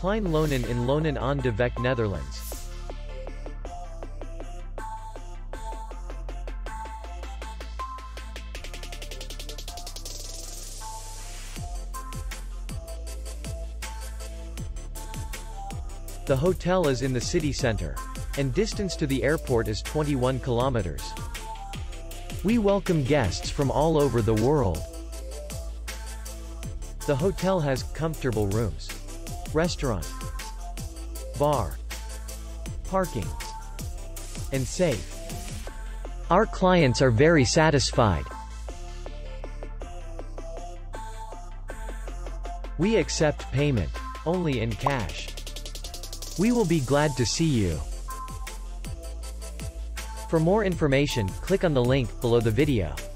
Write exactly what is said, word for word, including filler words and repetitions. Klein Loenen in Loenen aan de Vecht, Netherlands. The hotel is in the city center, and distance to the airport is twenty-one kilometers. We welcome guests from all over the world. The hotel has comfortable rooms, restaurant, bar, parking, and safe. Our clients are very satisfied. We accept payment only in cash. We will be glad to see you. For more information, click on the link below the video.